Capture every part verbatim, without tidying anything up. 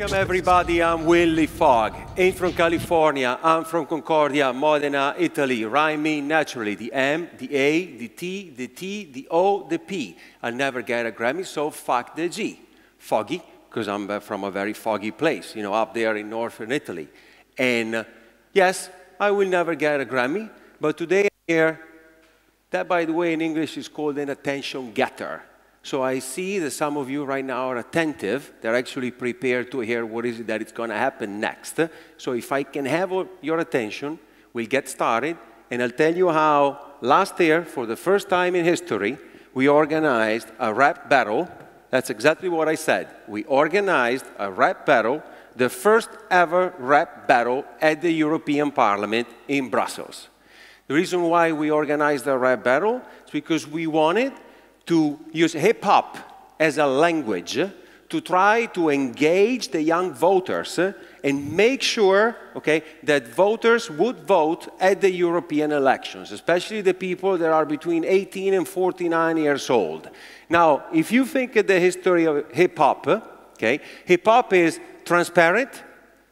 Welcome everybody, I'm Willie Fogg. I'm from California, I'm from Concordia, Modena, Italy. Rhyming naturally, the M, the A, the T, the T, the O, the P. I'll never get a Grammy, so fuck the G. Foggy, because I'm from a very foggy place, you know, up there in northern Italy. And uh, yes, I will never get a Grammy, but today I'm here. That, by the way, in English is called an attention getter. So I see that some of you right now are attentive. They're actually prepared to hear what is it that is going to happen next. So if I can have your attention, we'll get started. And I'll tell you how last year, for the first time in history, we organized a rap battle. That's exactly what I said. We organized a rap battle, the first ever rap battle at the European Parliament in Brussels. The reason why we organized a rap battle is because we wanted to use hip-hop as a language to try to engage the young voters and make sure, okay, that voters would vote at the European elections, especially the people that are between eighteen and forty-nine years old. Now, if you think of the history of hip-hop, okay, hip-hop is transparent,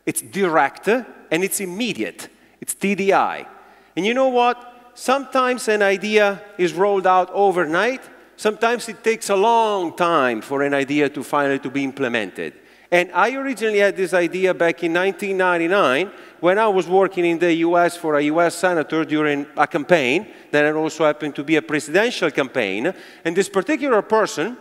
it's direct, and it's immediate. It's T D I. And you know what? Sometimes an idea is rolled out overnight. Sometimes it takes a long time for an idea to finally to be implemented. And I originally had this idea back in nineteen ninety-nine when I was working in the U S for a U S senator during a campaign that had also happened to be a presidential campaign. And this particular person,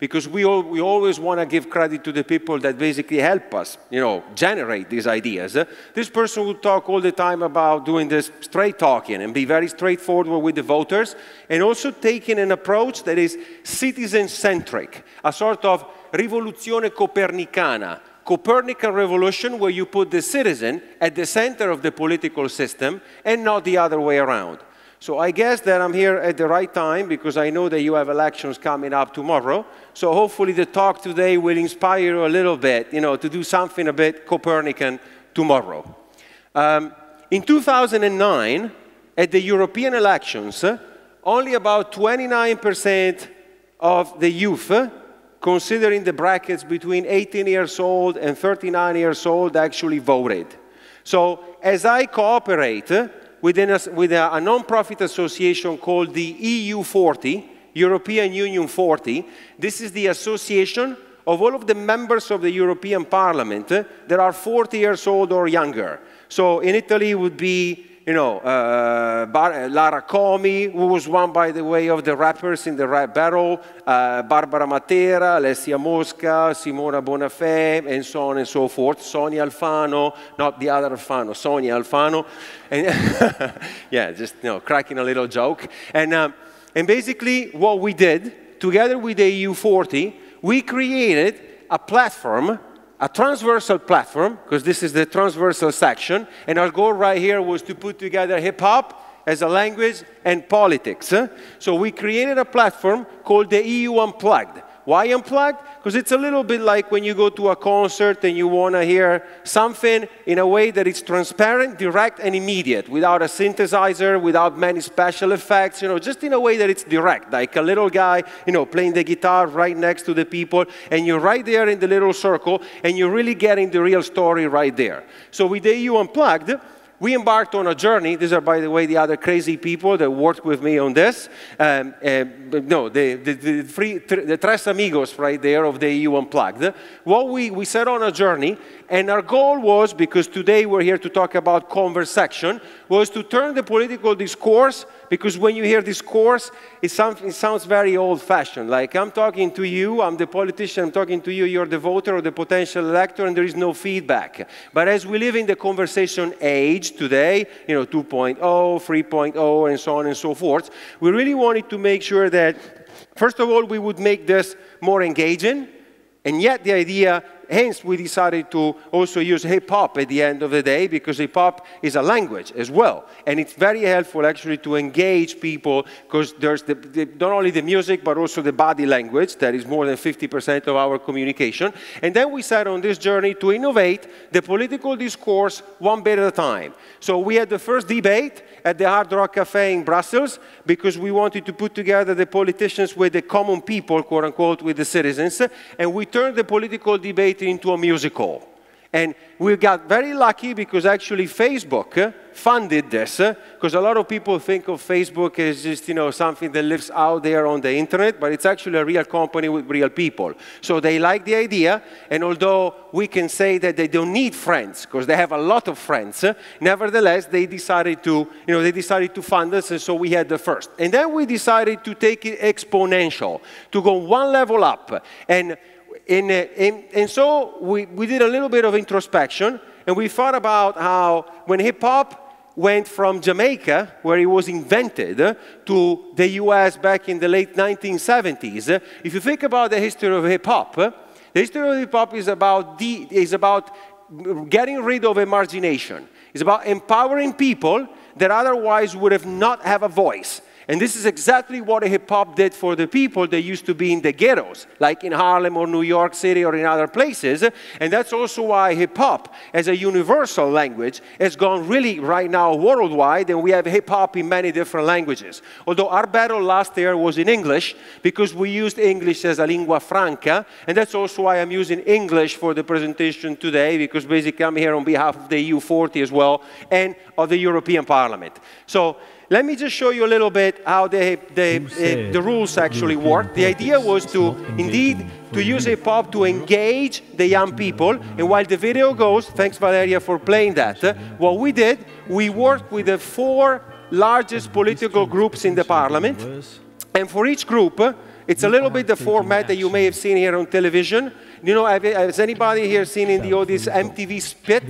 because we, all, we always want to give credit to the people that basically help us, you know, generate these ideas, this person would talk all the time about doing this straight talking and be very straightforward with the voters, and also taking an approach that is citizen-centric, a sort of rivoluzione copernicana, Copernican revolution, where you put the citizen at the center of the political system and not the other way around. So I guess that I'm here at the right time, because I know that you have elections coming up tomorrow. So hopefully the talk today will inspire you a little bit, you know, to do something a bit Copernican tomorrow. Um, in two thousand nine, at the European elections, only about twenty-nine percent of the youth, considering the brackets between eighteen years old and thirty-nine years old, actually voted. So as I cooperate Within a, with a, a non-profit association called the E U forty, European Union forty. This is the association of all of the members of the European Parliament uh, that are forty years old or younger. So in Italy would be, you know, uh, Barbara Comi, who was one, by the way, of the rappers in the rap battle, uh, Barbara Matera, Alessia Mosca, Simona Bonafé, and so on and so forth. Sonia Alfano, not the other Alfano, Sonia Alfano. And yeah, just, you know, cracking a little joke. And, um, and basically what we did, together with the E U forty, we created a platform, a transversal platform, because this is the transversal section, and our goal right here was to put together hip-hop as a language and politics. So we created a platform called the E U Unplugged. Why Unplugged? Because it's a little bit like when you go to a concert and you want to hear something in a way that is transparent, direct, and immediate, without a synthesizer, without many special effects, you know, just in a way that it's direct, like a little guy, you know, playing the guitar right next to the people, and you're right there in the little circle, and you're really getting the real story right there. So with the E U Unplugged, we embarked on a journey. These are, by the way, the other crazy people that worked with me on this. Um, uh, no, the, the, the, three, the tres amigos right there of the E U Unplugged. Well, we, we set on a journey, and our goal was, because today we're here to talk about conversation, was to turn the political discourse, because when you hear discourse, it sounds, it sounds very old-fashioned. Like, I'm talking to you, I'm the politician, I'm talking to you, you're the voter or the potential elector, and there is no feedback. But as we live in the conversation age today, you know, two point oh, three point oh, and so on and so forth, we really wanted to make sure that, first of all, we would make this more engaging, and yet the idea, hence we decided to also use hip-hop at the end of the day, because hip-hop is a language as well. And it's very helpful actually to engage people, because there's the, the, not only the music, but also the body language that is more than fifty percent of our communication. And then we set on this journey to innovate the political discourse one bit at a time. So we had the first debate at the Hard Rock Cafe in Brussels, because we wanted to put together the politicians with the common people, quote unquote, with the citizens. And we turned the political debate into a musical. And we got very lucky because actually Facebook funded this, because a lot of people think of Facebook as just, you know, something that lives out there on the internet, but it's actually a real company with real people. So they like the idea, and although we can say that they don't need friends, because they have a lot of friends, nevertheless, they decided to, you know, they decided to fund us, and so we had the first. And then we decided to take it exponential, to go one level up. And And, and, and so we, we did a little bit of introspection, and we thought about how when hip-hop went from Jamaica, where it was invented, to the U S back in the late nineteen seventies, if you think about the history of hip-hop, the history of hip-hop is about, de is about getting rid of emargination. It's about empowering people that otherwise would have not have a voice. And this is exactly what hip-hop did for the people that used to be in the ghettos, like in Harlem or New York City or in other places. And that's also why hip-hop, as a universal language, has gone really right now worldwide, and we have hip-hop in many different languages. Although our battle last year was in English, because we used English as a lingua franca, and that's also why I'm using English for the presentation today, because basically I'm here on behalf of the E U forty as well, and of the European Parliament. So, let me just show you a little bit how the, the, uh, the rules actually work. The idea was to, indeed, to use hip-hop to engage the young people. And while the video goes, thanks Valeria for playing that, uh, what we did, we worked with the four largest political groups in the parliament. And for each group, uh, it's a little bit the format that you may have seen here on television. You know, have, has anybody here seen in the audience M T V Spit?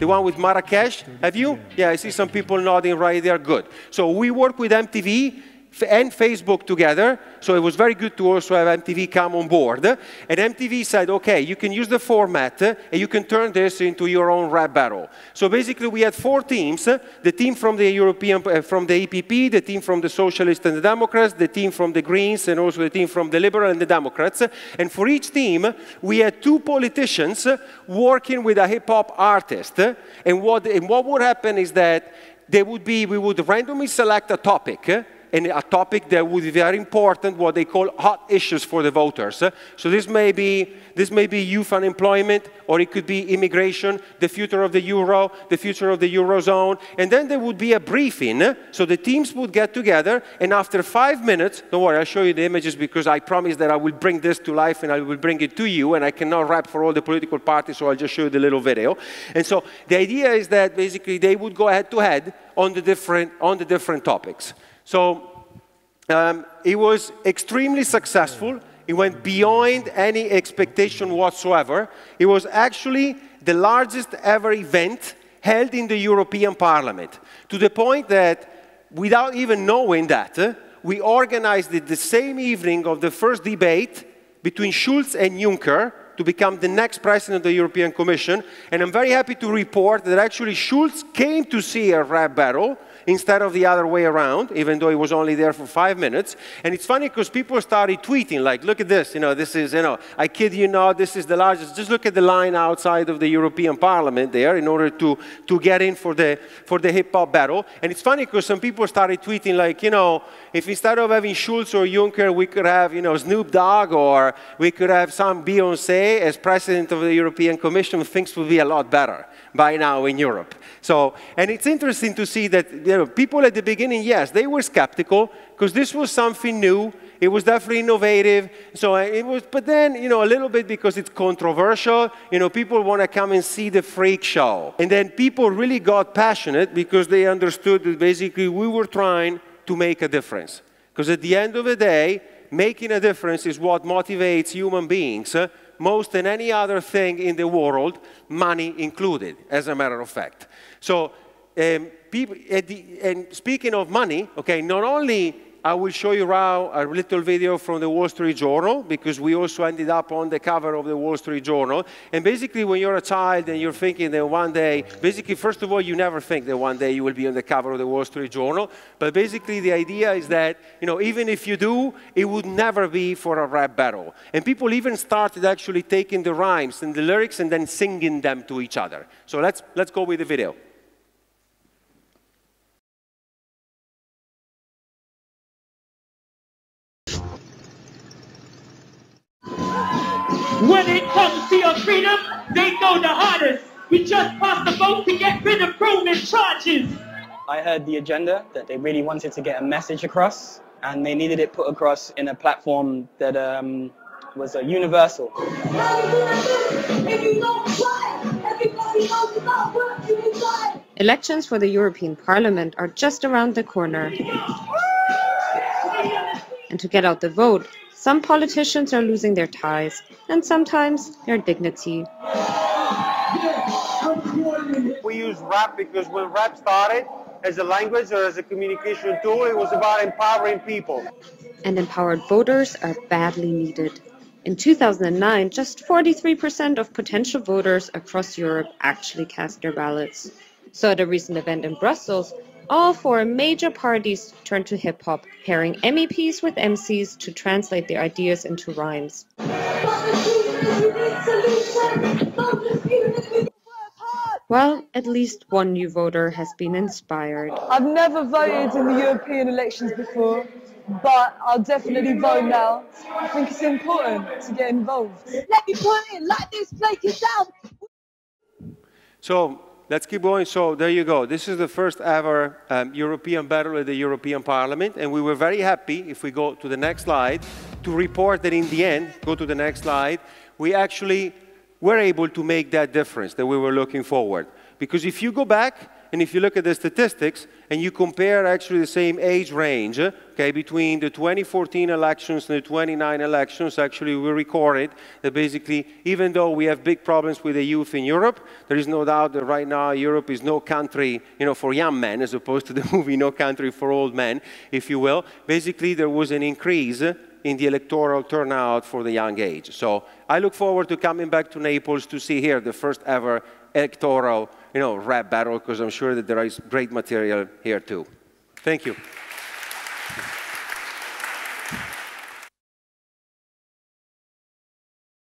The one with Marrakesh? Have you? Yeah, I see some people nodding right there. Good. So we work with M T V and Facebook together. So it was very good to also have M T V come on board. And M T V said, okay, you can use the format and you can turn this into your own rap battle. So basically we had four teams, the team from the European, from the E P P, the team from the Socialists and the Democrats, the team from the Greens, and also the team from the Liberal and the Democrats. And for each team, we had two politicians working with a hip-hop artist. And what, and what would happen is that they would be, we would randomly select a topic, and a topic that would be very important, what they call hot issues for the voters. So this may be, this may be youth unemployment, or it could be immigration, the future of the euro, the future of the Eurozone. And then there would be a briefing, so the teams would get together, and after five minutes, don't worry, I'll show you the images because I promise that I will bring this to life and I will bring it to you, and I cannot rap for all the political parties, so I'll just show you the little video. And so the idea is that basically they would go head to head on the different, on the different topics. So um, it was extremely successful. It went beyond any expectation whatsoever. It was actually the largest ever event held in the European Parliament, to the point that without even knowing that, uh, we organized it the same evening of the first debate between Schulz and Juncker to become the next president of the European Commission. And I'm very happy to report that actually Schulz came to see a rap battle instead of the other way around, even though he was only there for five minutes. And it's funny because people started tweeting, like, look at this, you know, this is, you know, I kid you not, this is the largest. Just look at the line outside of the European Parliament there in order to, to get in for the, for the hip-hop battle. And it's funny because some people started tweeting, like, you know, if instead of having Schulz or Juncker, we could have, you know, Snoop Dogg, or we could have some Beyoncé as president of the European Commission, things would be a lot better by now in Europe. So, and it's interesting to see that, you know, people at the beginning, yes, they were skeptical because this was something new. It was definitely innovative. So it was, but then, you know, a little bit because it's controversial, you know, people want to come and see the freak show. And then people really got passionate because they understood that basically we were trying to make a difference. Because at the end of the day, making a difference is what motivates human beings, uh, most than any other thing in the world, money included, as a matter of fact. So, um, people, at the, and speaking of money, okay, not only I will show you now a little video from the Wall Street Journal, because we also ended up on the cover of the Wall Street Journal. And basically, when you're a child and you're thinking that one day, basically, first of all, you never think that one day you will be on the cover of the Wall Street Journal. But basically, the idea is that, you know, even if you do, it would never be for a rap battle. And people even started actually taking the rhymes and the lyrics and then singing them to each other. So let's, let's go with the video. When it comes to your freedom, they go the hardest. We just passed a vote to get rid of roaming charges. I heard the agenda, that they really wanted to get a message across, and they needed it put across in a platform that um, was uh, universal. Elections for the European Parliament are just around the corner. And to get out the vote, some politicians are losing their ties, and sometimes their dignity. We use rap because when rap started, as a language or as a communication tool, it was about empowering people. And empowered voters are badly needed. In two thousand nine, just forty-three percent of potential voters across Europe actually cast their ballots. So at a recent event in Brussels, all four major parties turned to hip-hop, pairing M E Ps with M Cs to translate their ideas into rhymes. Well, at least one new voter has been inspired. I've never voted in the European elections before, but I'll definitely vote now. I think it's important to get involved. Let me put it like this, break it down. So, let's keep going. So there you go. This is the first ever um, European battle at the European Parliament. And we were very happy, if we go to the next slide, to report that in the end, go to the next slide, we actually were able to make that difference that we were looking forward. Because if you go back and if you look at the statistics and you compare actually the same age range, okay, between the twenty fourteen elections and the twenty-nine elections, actually we recorded that basically, even though we have big problems with the youth in Europe, there is no doubt that right now Europe is no country, you know, for young men, as opposed to the movie No Country for Old Men, if you will. Basically, there was an increase in the electoral turnout for the young age. So I look forward to coming back to Naples to see here the first ever electoral, you know, rap battle, because I'm sure that there is great material here too. Thank you.